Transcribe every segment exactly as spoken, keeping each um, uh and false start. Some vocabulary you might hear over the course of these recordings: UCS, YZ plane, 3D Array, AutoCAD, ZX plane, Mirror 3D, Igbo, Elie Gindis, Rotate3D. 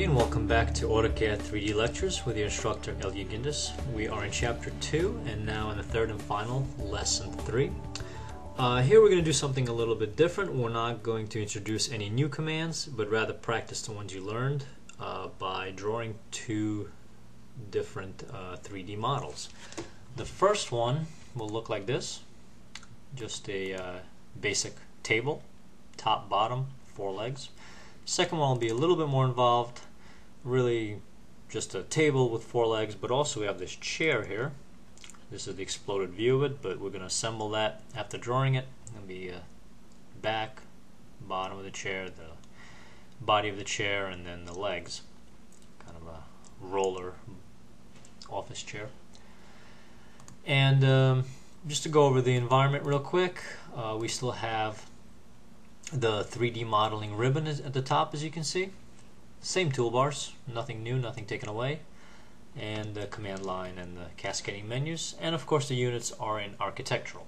everybody, and welcome back to AutoCAD three D Lectures with your instructor Elie Gindis. We are in Chapter two and now in the third and final Lesson three. Uh, here we're going to do something a little bit different. We're not going to introduce any new commands, but rather practice the ones you learned uh, by drawing two different uh, three D models. The first one will look like this, just a uh, basic table, top, bottom, four legs. Second one will be a little bit more involved, really just a table with four legs, but also we have this chair here. This is the exploded view of it, but we're going to assemble that after drawing it. It'll be uh, back, bottom of the chair, the body of the chair, and then the legs. Kind of a roller office chair. And um, just to go over the environment real quick, uh, we still have the three D modeling ribbon is at the top, as you can see. Same toolbars, nothing new, nothing taken away, and the command line and the cascading menus, and of course the units are in architectural.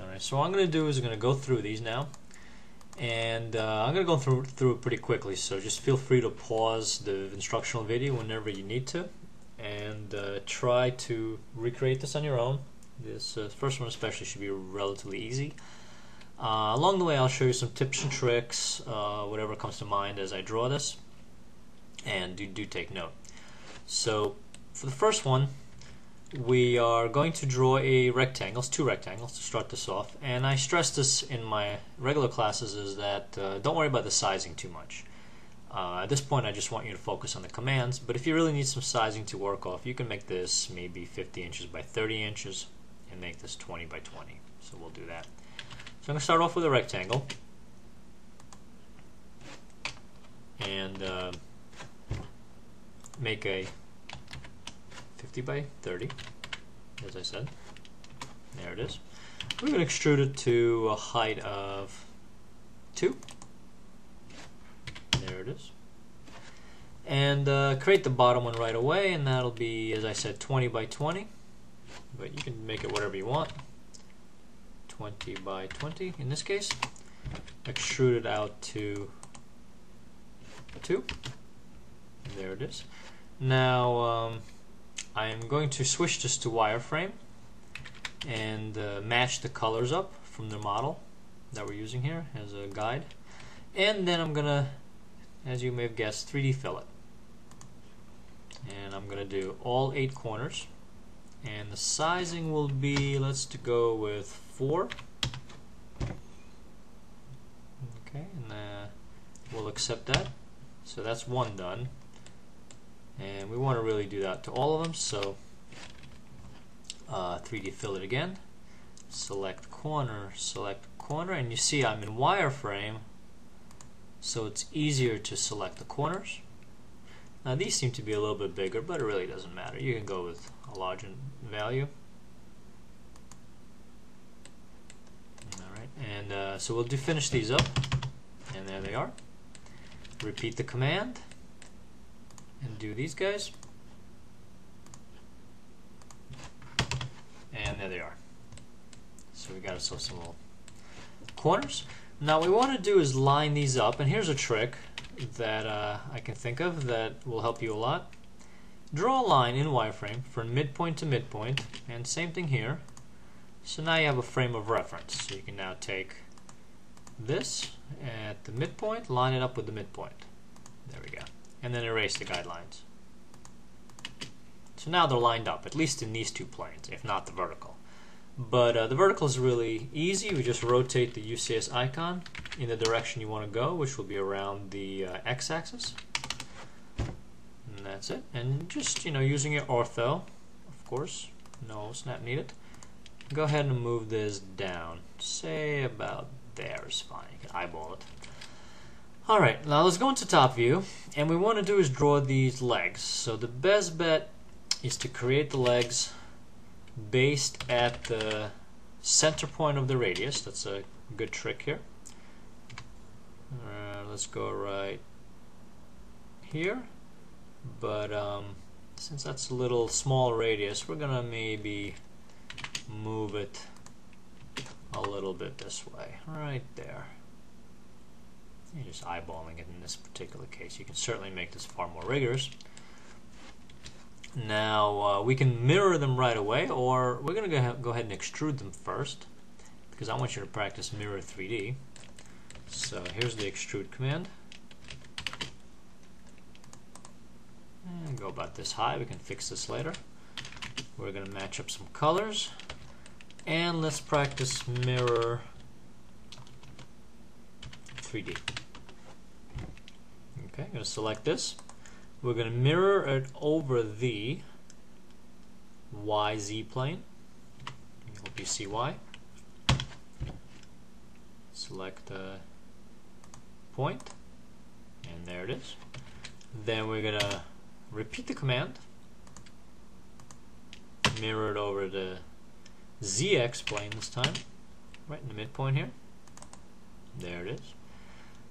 Alright, so what I'm going to do is I'm going to go through these now, and uh, I'm going to go through, through it pretty quickly, so just feel free to pause the instructional video whenever you need to, and uh, try to recreate this on your own. This uh, first one especially should be relatively easy. Uh, along the way I'll show you some tips and tricks, uh, whatever comes to mind as I draw this, and do, do take note. So for the first one, we are going to draw a rectangles, two rectangles to start this off, and I stress this in my regular classes is that uh, don't worry about the sizing too much. Uh, at this point I just want you to focus on the commands, but if you really need some sizing to work off, you can make this maybe fifty inches by thirty inches and make this twenty by twenty, so we'll do that. So I'm going to start off with a rectangle, and uh, make a fifty by thirty, as I said. There it is. We're going to extrude it to a height of two. There it is. And uh, create the bottom one right away, and that'll be, as I said, twenty by twenty, but you can make it whatever you want. twenty by twenty in this case, extrude it out to two. There it is. Now um, I am going to switch this to wireframe and uh, match the colors up from the model that we're using here as a guide, and then I'm gonna, as you may have guessed, three D fill it, and I'm gonna do all eight corners, and the sizing will be, let's go with four. Okay, and uh, we'll accept that. So that's one done, and we want to really do that to all of them. So uh, three D fill it again, select corner, select corner, and you see I'm in wireframe, so it's easier to select the corners. Now these seem to be a little bit bigger, but it really doesn't matter. You can go with a larger value. And uh, so we'll do finish these up, and there they are. Repeat the command and do these guys, and there they are. So we got ourselves some little corners. Now what we want to do is line these up, and here's a trick that uh, I can think of that will help you a lot. Draw a line in wireframe from midpoint to midpoint, and same thing here. So now you have a frame of reference. So you can now take this at the midpoint, line it up with the midpoint. There we go. And then erase the guidelines. So now they're lined up, at least in these two planes, if not the vertical. But uh, the vertical is really easy. We just rotate the U C S icon in the direction you want to go, which will be around the uh, x-axis. And that's it. And just, you know, using your ortho, of course, no snap needed. Go ahead and move this down, say about there is fine, you can eyeball it. Alright, now let's go into top view, and we want to do is draw these legs. So the best bet is to create the legs based at the center point of the radius. That's a good trick here. Uh, let's go right here, but um, since that's a little small radius, we're gonna maybe move it a little bit this way, right there. You're just eyeballing it in this particular case. You can certainly make this far more rigorous. Now uh, we can mirror them right away, or we're going to go ahead and extrude them first, because I want you to practice mirror three D. So here's the extrude command. And go about this high. We can fix this later. We're going to match up some colors, and let's practice mirror three D. Okay, I'm going to select this. We're going to mirror it over the Y Z plane. I hope you see why. Select the point, and there it is. Then we're going to repeat the command, mirror it over the Z X plane this time, right in the midpoint here. There it is.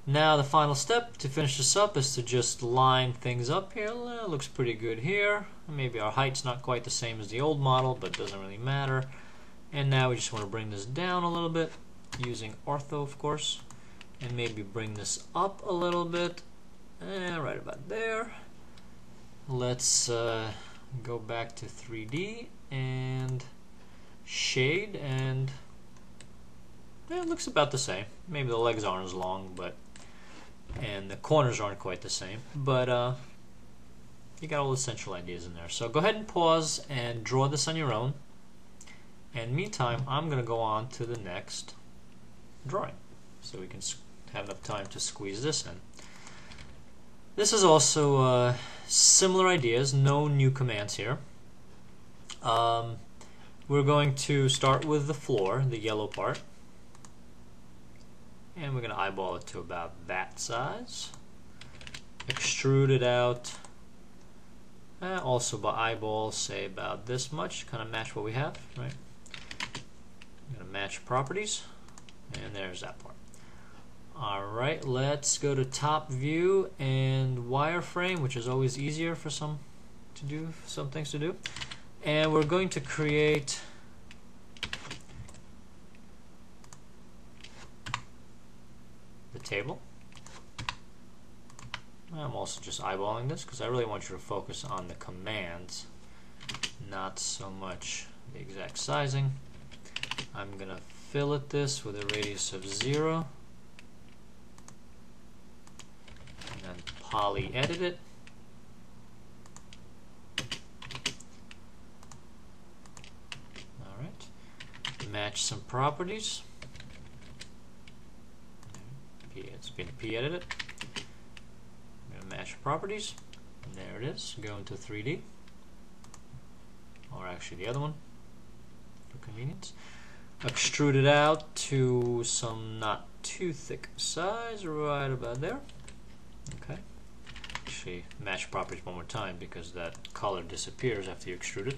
Now the final step to finish this up is to just line things up here. Well, looks pretty good here. Maybe our height's not quite the same as the old model, but it doesn't really matter. And now we just want to bring this down a little bit, using ortho of course, and maybe bring this up a little bit, and right about there. Let's uh, go back to three D and shade, and yeah, it looks about the same. Maybe the legs aren't as long, but and the corners aren't quite the same, but uh, you got all the central ideas in there. So go ahead and pause and draw this on your own, and meantime I'm gonna go on to the next drawing so we can have enough time to squeeze this in. This is also uh, similar ideas, no new commands here. Um, we're going to start with the floor, the yellow part, and we're going to eyeball it to about that size. Extrude it out, uh, also by eyeball, say about this much, kind of match what we have, right? I'm going to match properties, and there's that part. Alright, let's go to top view and wireframe, which is always easier for some to do, some things to do. And we're going to create the table. I'm also just eyeballing this because I really want you to focus on the commands, not so much the exact sizing. I'm gonna fillet this with a radius of zero. And poly edit it. Alright. Match some properties. It's been P edited. I'm going to match properties. There it is. Go into three D. Or actually the other one for convenience. Extrude it out to some not too thick size, right about there. Okay. Actually, match properties one more time because that color disappears after you extrude it.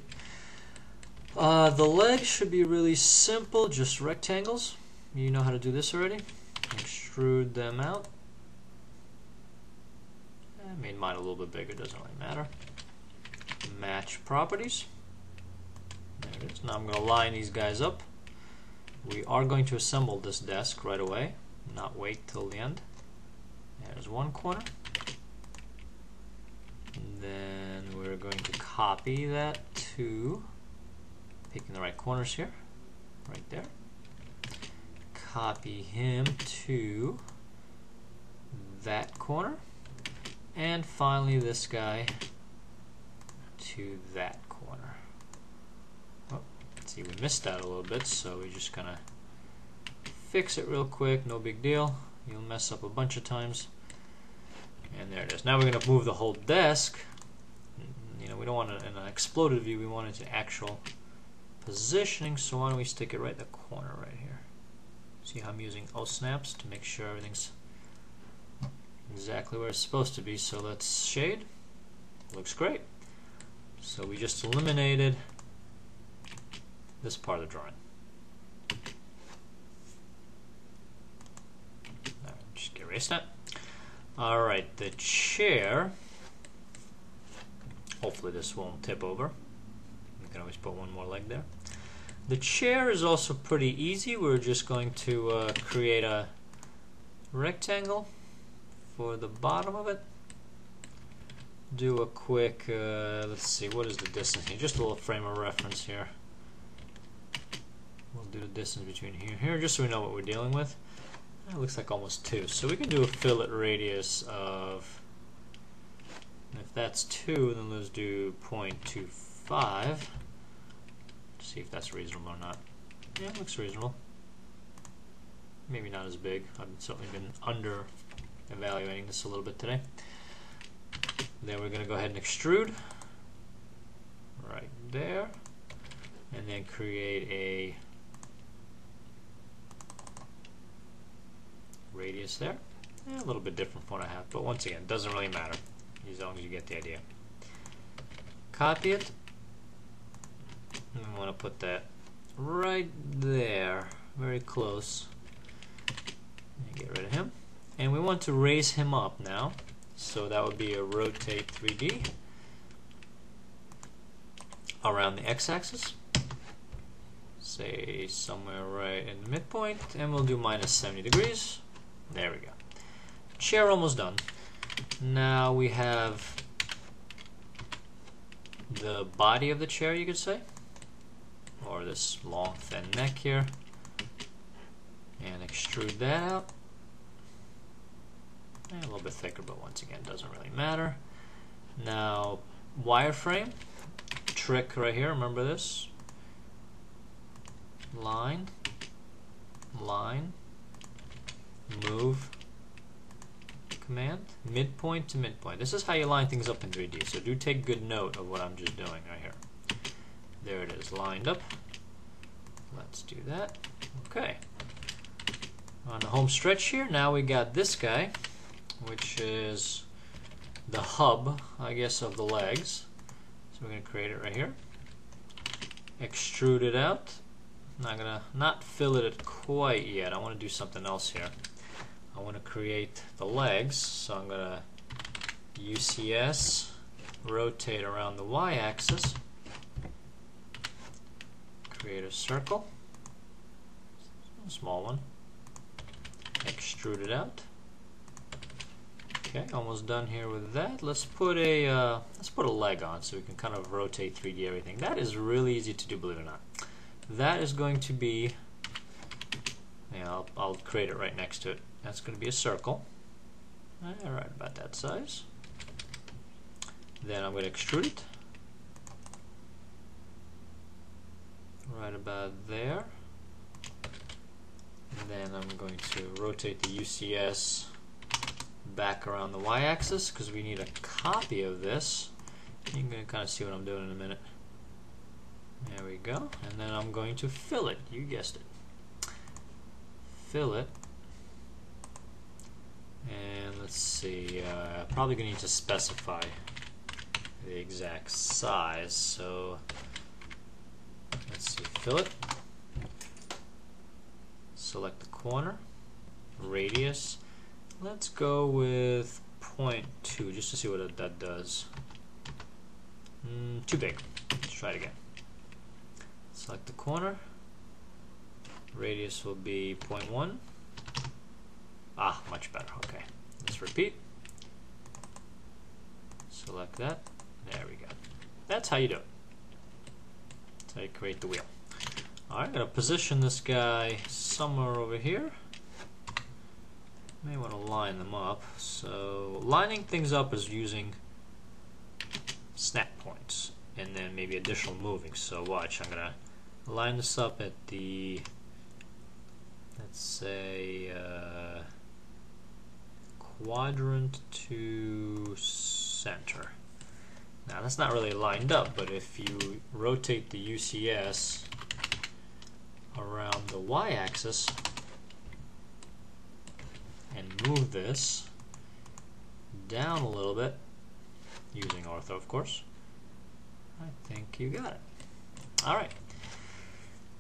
Uh, the legs should be really simple, just rectangles. You know how to do this already. Extrude them out. I made mine a little bit bigger, doesn't really matter. Match properties. There it is. Now I'm going to line these guys up. We are going to assemble this desk right away, not wait till the end. There's one corner. And then we're going to copy that to, picking the right corners here, right there. Copy him to that corner, and finally this guy to that corner. Oh, see, we missed that a little bit, so we're just gonna fix it real quick. No big deal. You'll mess up a bunch of times. And there it is. Now we're gonna move the whole desk. You know, we don't want it in an exploded view. We want it to actual positioning. So why don't we stick it right in the corner right here? See how I'm using O snaps to make sure everything's exactly where it's supposed to be. So let's shade. Looks great. So we just eliminated this part of the drawing. All right, just erase that. All right, the chair. Hopefully this won't tip over. You can always put one more leg there. The chair is also pretty easy. We're just going to uh, create a rectangle for the bottom of it. Do a quick, uh, let's see, what is the distance here? Just a little frame of reference here. We'll do the distance between here and here, just so we know what we're dealing with. It looks like almost two. So we can do a fillet radius of, if that's two, then let's do zero point two five. See if that's reasonable or not. Yeah, it looks reasonable. Maybe not as big. I've certainly been under evaluating this a little bit today. Then we're going to go ahead and extrude right there, and then create a radius there. Yeah, a little bit different from what I have, but once again, it doesn't really matter as long as you get the idea. Copy it. And I want to put that right there, very close. Get rid of him, and we want to raise him up now. So that would be a rotate three D around the x-axis, say somewhere right in the midpoint, and we'll do minus seventy degrees. There we go. Chair almost done. Now we have the body of the chair, you could say, or this long thin neck here, and extrude that out. And a little bit thicker, but once again, doesn't really matter. Now, wireframe trick right here. Remember this line, line, move command, midpoint to midpoint. This is how you line things up in three D. So do take good note of what I'm just doing right here. There it is, lined up. Let's do that. Okay. On the home stretch here. Now we got this guy, which is the hub, I guess, of the legs. So we're going to create it right here. Extrude it out. Not gonna not fillet it quite yet. I want to do something else here. I want to create the legs, so I'm gonna U C S rotate around the y-axis. Create a circle, a small one. Extrude it out. Okay, almost done here with that. Let's put a uh, let's put a leg on so we can kind of rotate three D everything. That is really easy to do, believe it or not. That is going to be, yeah, I'll, I'll create it right next to it. That's going to be a circle. All right, about that size. Then I'm going to extrude it right about there. And then I'm going to rotate the U C S back around the y-axis because we need a copy of this. You're going to kind of see what I'm doing in a minute. There we go. And then I'm going to fillet. You guessed it. Fillet. And let's see. Uh, probably going to need to specify the exact size. So let's see. Fillet. Select the corner. Radius. Let's go with zero point two just to see what that does. Mm, too big. Let's try it again. Select the corner. Radius will be zero point one. Ah, much better. Okay. Let's repeat. Select that. There we go. That's how you do it. That's how you create the wheel. Alright, I'm going to position this guy somewhere over here. May want to line them up. So lining things up is using snap points and then maybe additional moving. So watch, I'm gonna line this up at the, let's say, uh, quadrant to center. Now that's not really lined up, but if you rotate the U C S around the y-axis and move this down a little bit, using ortho of course, I think you got it. Alright,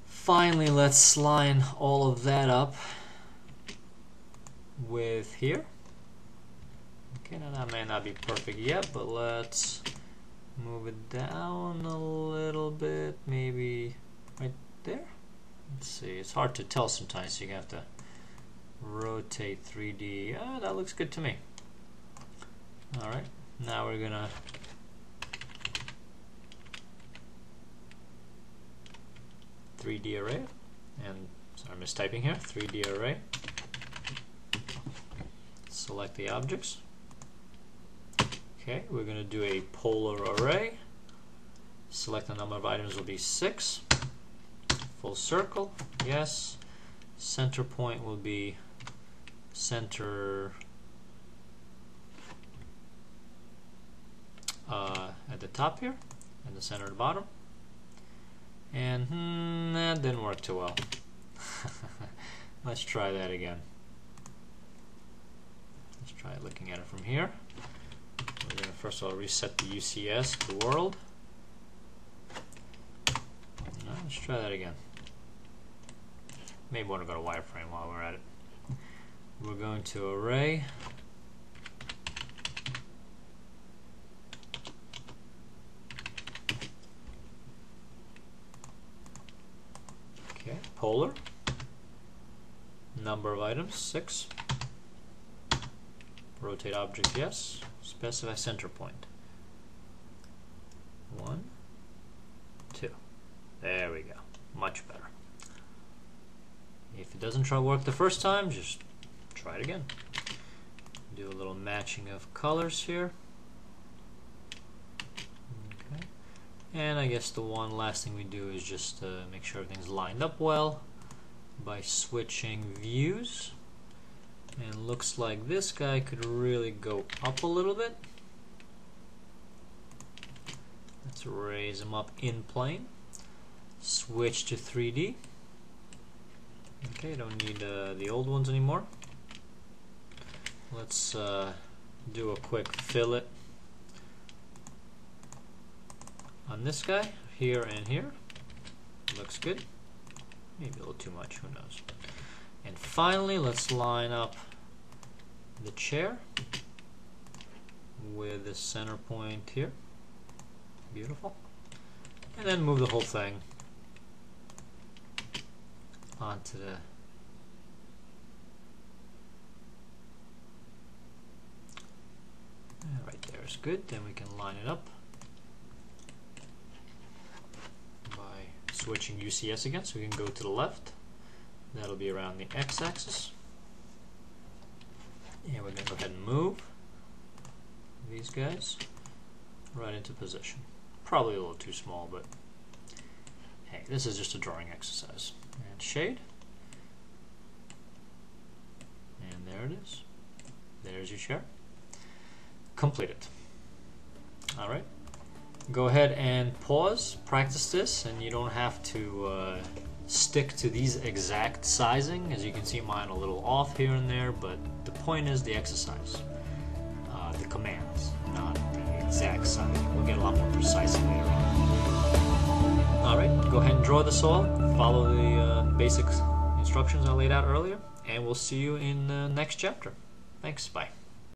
finally let's line all of that up with here. Okay, now that may not be perfect yet, but let's move it down a little bit, maybe right there. Let's see, it's hard to tell sometimes, so you have to rotate three D. Ah, that looks good to me. Alright, now we're gonna three D array, and sorry, I'm mistyping here, three D array, select the objects. Okay, we're gonna do a polar array, select the number of items will be six, full circle, yes, center point will be center uh, at the top here, and the center at the bottom, and hmm, that didn't work too well. Let's try that again. Let's try looking at it from here. We're going to first of all reset the U C S to world. No, let's try that again. Maybe we want to go to wireframe while we're at it. We're going to array. Okay, polar. Number of items, six. Rotate object, yes. Specify center point. One, two. There we go. Much better. If it doesn't try to work the first time, just try it again. Do a little matching of colors here. Okay. And I guess the one last thing we do is just uh, make sure everything's lined up well by switching views. And looks like this guy could really go up a little bit. Let's raise him up in plane. Switch to three D. Okay, don't need uh, the old ones anymore. Let's uh, do a quick fillet on this guy, here and here. Looks good. Maybe a little too much, who knows. And finally, let's line up the chair with the center point here. Beautiful. And then move the whole thing onto the right there is good. Then we can line it up by switching U C S again, so we can go to the left. That'll be around the x-axis. And we're going to go ahead and move these guys right into position. Probably a little too small, but hey, this is just a drawing exercise. And shade. And there it is. There's your chair. Complete it. Alright. Go ahead and pause, practice this, and you don't have to uh, stick to these exact sizing. As you can see, mine a little off here and there, but the point is the exercise, uh, the commands, not the exact sizing. We'll get a lot more precise later on. Alright, go ahead and draw this all, follow the uh, basic instructions I laid out earlier, and we'll see you in the next chapter. Thanks, bye.